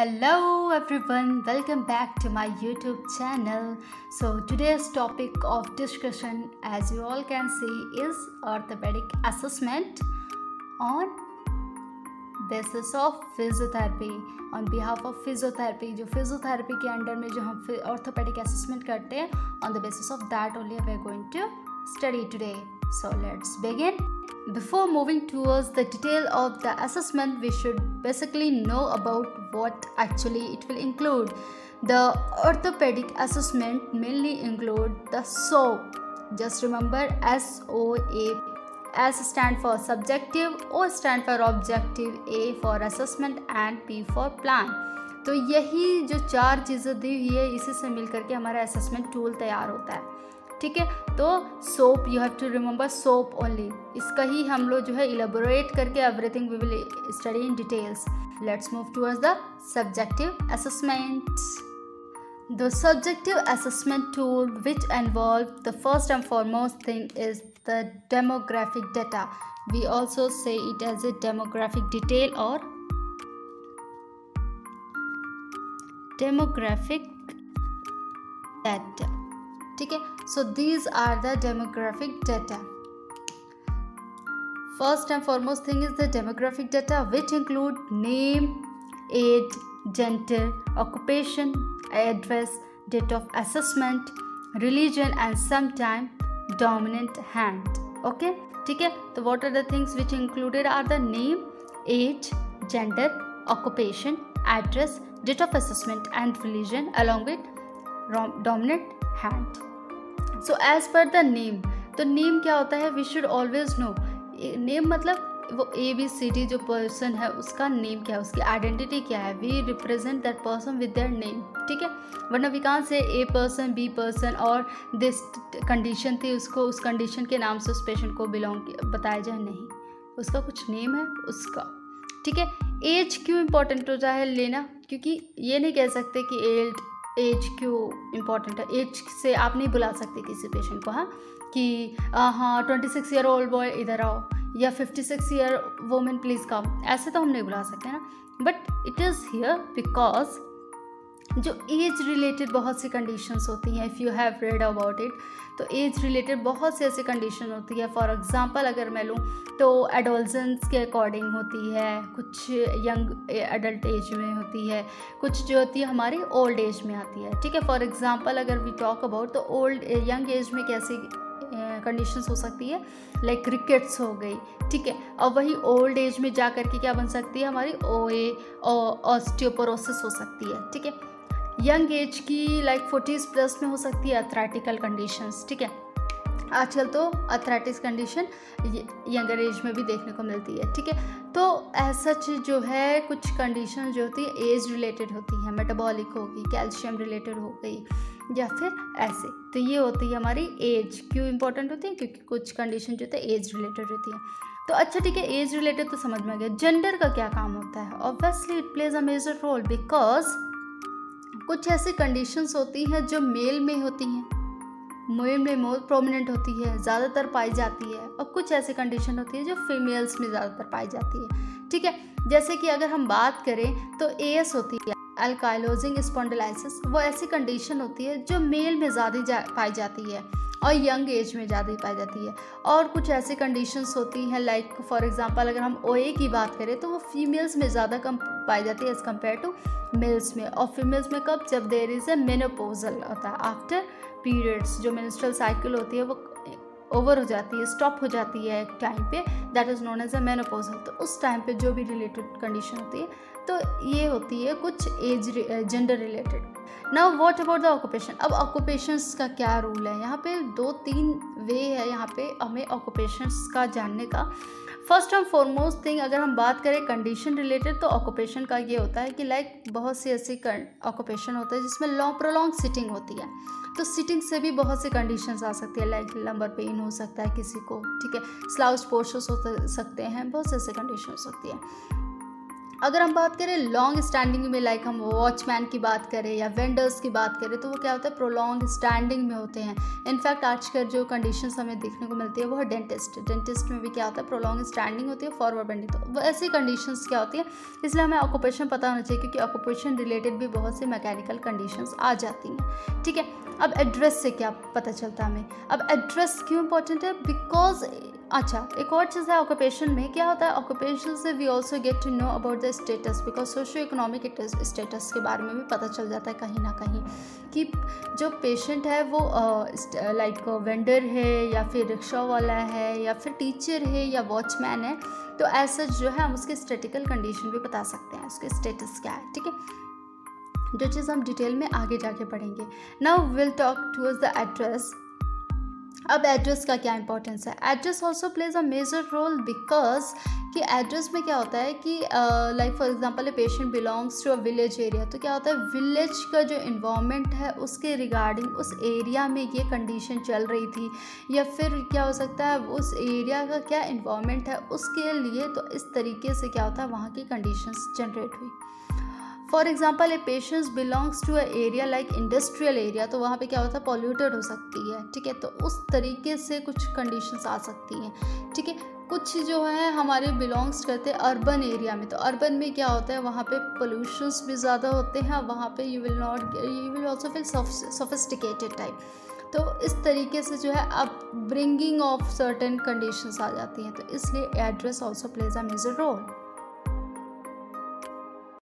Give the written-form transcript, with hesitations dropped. Hello everyone, welcome back to my YouTube channel. So today's topic of discussion, as you all can see, is orthopedic assessment on basis of physiotherapy. On behalf of physiotherapy, जो physiotherapy के under में जो हम orthopedic assessment करते हैं, on the basis of that only we are going to study today. So let's begin. Before moving towards the detail of the assessment, we should basically know about what actually it will include. The orthopedic assessment mainly include the SOAP. Just remember SOAP. S stand for subjective, O stand for objective, A for assessment and P for plan. तो यही जो चार चीज़ें दी हुई है, इसी से मिल करके हमारा assessment tool तैयार होता है, ठीक है। तो SOAP, you have to remember SOAP only, इसका ही हम लोग जो है इलेबोरेट करके everything we will study in details. Let's move towards the subjective assessment. The subjective assessment tool which involve the first and foremost thing is the demographic data. We also say it as a demographic detail और demographic data, ठीक है. So these are the demographic data. First and foremost thing is the demographic data which include name, age, gender, occupation, address, date of assessment, religion and sometime dominant hand. Okay, ठीक है. तो what are the things which included are the name, age, gender, occupation, address, date of assessment and religion along with dominant hand. So as per the name, तो name क्या होता है, we should always know. Name मतलब वो ABCD जो person है उसका name क्या है, उसकी आइडेंटिटी क्या है. We represent that person with their name, ठीक है. वरना we can't say A person, B person और दिस कंडीशन थी, उसको उस कंडीशन के नाम से उस पेशेंट को बिलोंग बताया जाए, नहीं, उसका कुछ नेम है उसका, ठीक है. एज क्यों इम्पोर्टेंट होता है लेना, क्योंकि ये नहीं कह सकते कि एज क्यों इम्पॉर्टेंट है. एज से आप नहीं बुला सकते किसी पेशेंट को, हाँ, कि हाँ 26-year-old बॉय इधर आओ या 56-year वोमेन प्लीज़ कम, ऐसे तो हम नहीं बुला सकते ना. But it is here because जो एज रिलेटेड बहुत सी कंडीशंस होती हैं, if you have read about it, तो एज रिलेटेड बहुत सी ऐसी कंडीशन होती है. फॉर एग्जांपल अगर मैं लूँ तो एडोलसेंस के अकॉर्डिंग होती है, कुछ यंग एडल्ट एज में होती है, कुछ जो होती है हमारी ओल्ड एज में आती है, ठीक है. फॉर एग्जांपल अगर वी टॉक अबाउट तो ओल्ड यंग एज में कैसी कंडीशंस हो सकती है, लाइक रिकेट्स हो गई, ठीक है. और वही ओल्ड एज में जा करके क्या बन सकती है हमारी, OA और ऑस्टियोपोरोसिस हो सकती है, ठीक है. यंग एज की लाइक 40s+ में हो सकती है अर्थराइटिकल कंडीशंस, ठीक है. आजकल तो अर्थराइटिस कंडीशन यंगर एज में भी देखने को मिलती है, ठीक है. तो ऐसा चीज़ जो है, कुछ कंडीशन जो होती है एज रिलेटेड होती है, मेटाबॉलिक होगी, कैल्शियम रिलेटेड हो गई या फिर ऐसे, तो ये होती है हमारी एज. क्यों इंपॉर्टेंट होती है, क्योंकि कुछ कंडीशन जो होती है एज रिलेटेड होती है. तो अच्छा, ठीक है, एज रिलेटेड तो समझ में आ गया. जेंडर का क्या काम होता है, obviously it plays a major role because कुछ ऐसी कंडीशंस होती हैं जो मेल में होती हैं, मेल में मोस्ट प्रोमिनेंट होती है, ज़्यादातर पाई जाती है, और कुछ ऐसी कंडीशन होती है जो फीमेल्स में ज़्यादातर पाई जाती है, ठीक है. जैसे कि अगर हम बात करें तो AS होती है, अल्काइलोजिंग स्पॉन्डिलाइटिस, वो ऐसी कंडीशन होती है जो मेल में ज़्यादा पाई जाती है और यंग एज में ज़्यादा ही पाई जाती है. और कुछ ऐसी कंडीशंस होती हैं लाइक फॉर एग्जांपल अगर हम OA की बात करें तो वो फीमेल्स में ज़्यादा कम पाई जाती है एज़ कम्पेयर टू मेल्स में. और फीमेल्स में कब, जब देयर इज़ ए मेनोपॉजल होता है, आफ्टर पीरियड्स जो मेंस्ट्रुअल साइकिल होती है वो ओवर हो जाती है, स्टॉप हो जाती है एक टाइम पे, that is known as a menopausal. तो उस टाइम पे जो भी रिलेटेड कंडीशन होती है, तो ये होती है कुछ age gender related. Now what about the occupation. अब ऑक्यूपेशंस का क्या रूल है, यहाँ पे 2-3 वे है यहाँ पे हमें ऑक्यूपेशंस का जानने का. फर्स्ट एंड फॉरमोस्ट थिंग अगर हम बात करें कंडीशन रिलेटेड, तो ऑक्यूपेशन का ये होता है कि लाइक बहुत सी ऐसी ऑक्यूपेशन होता है जिसमें लॉन्ग प्रोलॉन्ग सिटिंग होती है, तो सिटिंग से भी बहुत सी कंडीशंस आ सकती है, लाइक लंबर पेन हो सकता है किसी को, ठीक है, स्लाउच पोस्चर्स हो सकते हैं, बहुत सी ऐसी कंडीशंस होती है. अगर हम बात करें लॉन्ग स्टैंडिंग में, लाइक हम वॉचमैन की बात करें या वेंडर्स की बात करें, तो वो क्या होता है, प्रोलॉन्ग स्टैंडिंग में होते हैं। इनफैक्ट आजकल जो कंडीशंस हमें देखने को मिलती है वो है डेंटिस्ट में भी क्या होता है, प्रोलॉन्ग स्टैंडिंग होती है, फॉरवर्ड बेंडिंग। तो ऐसी कंडीशंस क्या होती है, इसलिए हमें ऑक्यूपेशन पता होना चाहिए, क्योंकि ऑक्यूपेशन रिलेटेड भी बहुत से मैकेनिकल कंडीशंस आ जाती हैं। ठीक है, अब एड्रेस से क्या पता चलता है हमें, अब एड्रेस क्यों इंपॉर्टेंट है, बिकॉज अच्छा एक और चीज़ है ऑक्यूपेशन में, क्या होता है ऑक्यूपेशन से we also get to know about the status, because socio economic status के बारे में भी पता चल जाता है कहीं ना कहीं, कि जो पेशेंट है वो लाइक वेंडर है या फिर रिक्शा वाला है या फिर टीचर है या वॉचमैन है, तो ऐसा जो है हम उसके स्टैटिकल कंडीशन भी बता सकते हैं, उसके स्टेटस क्या है। ठीक है, जो चीज़ हम डिटेल में आगे जाके पढ़ेंगे। Now will talk towards the address. अब एड्रेस का क्या इंपॉर्टेंस है, address also plays a major role, because कि एड्रेस में क्या होता है कि like for example a patient belongs to a village area, तो क्या होता है विलेज का जो इन्वायरमेंट है उसके रिगार्डिंग उस एरिया में ये कंडीशन चल रही थी, या फिर क्या हो सकता है उस एरिया का क्या इन्वायरमेंट है उसके लिए, तो इस तरीके से क्या होता है वहाँ की कंडीशंस जनरेट हुई। For example a patient belongs to a area like industrial area, तो वहाँ पे क्या होता है पॉल्यूटेड हो सकती है। ठीक है, तो उस तरीके से कुछ कंडीशंस आ सकती हैं। ठीक है, कुछ जो है हमारे बिलोंग्स करते हैं अर्बन एरिया में, तो अर्बन में क्या होता है वहाँ पे पोल्यूशंस भी ज़्यादा होते हैं, वहाँ पे you will also feel sophisticated type. तो इस तरीके से जो है upbringing of certain conditions आ जाती हैं, तो इसलिए address also plays a major role.